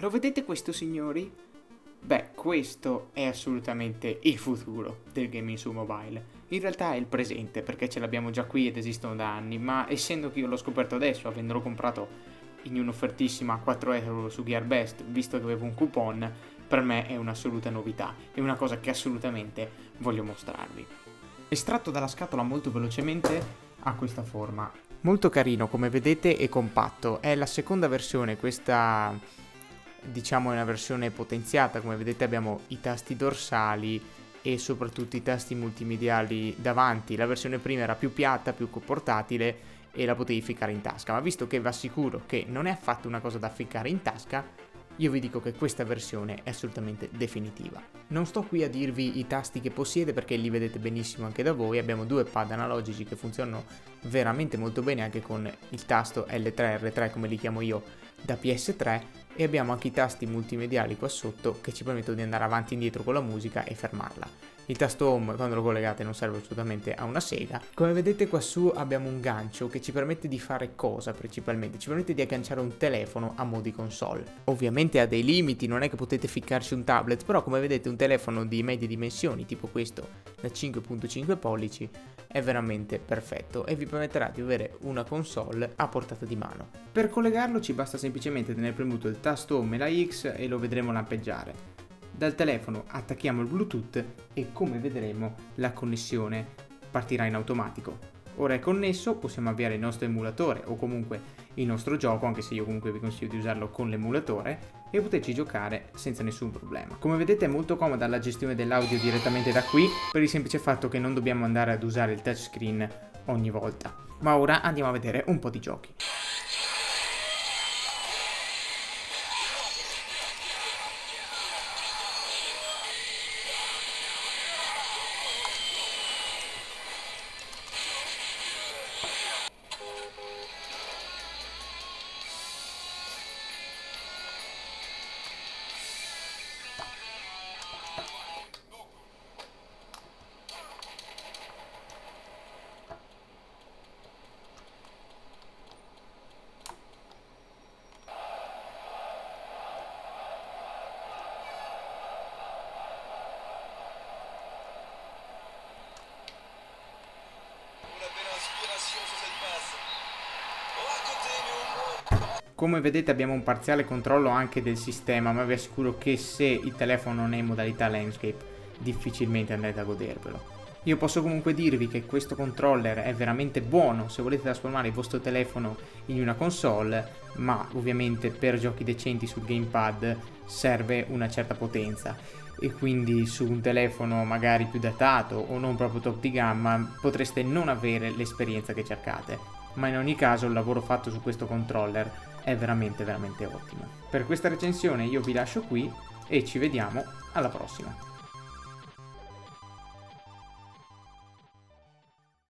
Lo vedete questo, signori? Beh, questo è assolutamente il futuro del gaming su mobile. In realtà è il presente, perché ce l'abbiamo già qui ed esistono da anni, ma essendo che io l'ho scoperto adesso, avendolo comprato in un'offertissima a 4 euro su Gearbest, visto che avevo un coupon, per me è un'assoluta novità, è una cosa che assolutamente voglio mostrarvi. Estratto dalla scatola molto velocemente, ha questa forma. Molto carino, come vedete, e compatto. È la seconda versione, questa diciamo è una versione potenziata, come vedete abbiamo i tasti dorsali e soprattutto i tasti multimediali davanti. La versione prima era più piatta, più portatile e la potevi ficcare in tasca, ma visto che vi assicuro che non è affatto una cosa da ficcare in tasca, io vi dico che questa versione è assolutamente definitiva. Non sto qui a dirvi i tasti che possiede perché li vedete benissimo anche da voi, abbiamo due pad analogici che funzionano veramente molto bene anche con il tasto L3, R3 come li chiamo io da PS3, e abbiamo anche i tasti multimediali qua sotto che ci permettono di andare avanti e indietro con la musica e fermarla. Il tasto home quando lo collegate non serve assolutamente a una sega. Come vedete qua su abbiamo un gancio che ci permette di fare cosa principalmente? Ci permette di agganciare un telefono a mo' di console. Ovviamente ha dei limiti, non è che potete ficcarci un tablet, però come vedete un telefono di medie dimensioni, tipo questo, da 5.5 pollici, è veramente perfetto e vi permetterà di avere una console a portata di mano. Per collegarlo ci basta semplicemente tenere premuto il tasto home e la X e lo vedremo lampeggiare. Dal telefono attacchiamo il Bluetooth e come vedremo la connessione partirà in automatico. Ora è connesso, possiamo avviare il nostro emulatore o comunque il nostro gioco, anche se io comunque vi consiglio di usarlo con l'emulatore e poterci giocare senza nessun problema. Come vedete è molto comoda la gestione dell'audio direttamente da qui per il semplice fatto che non dobbiamo andare ad usare il touchscreen ogni volta. Ma ora andiamo a vedere un po' di giochi. Come vedete abbiamo un parziale controllo anche del sistema, ma vi assicuro che se il telefono non è in modalità landscape difficilmente andrete a godervelo. Io posso comunque dirvi che questo controller è veramente buono se volete trasformare il vostro telefono in una console, ma ovviamente per giochi decenti sul gamepad serve una certa potenza e quindi su un telefono magari più datato o non proprio top di gamma potreste non avere l'esperienza che cercate, ma in ogni caso il lavoro fatto su questo controller è veramente veramente ottimo. Per questa recensione io vi lascio qui e ci vediamo alla prossima.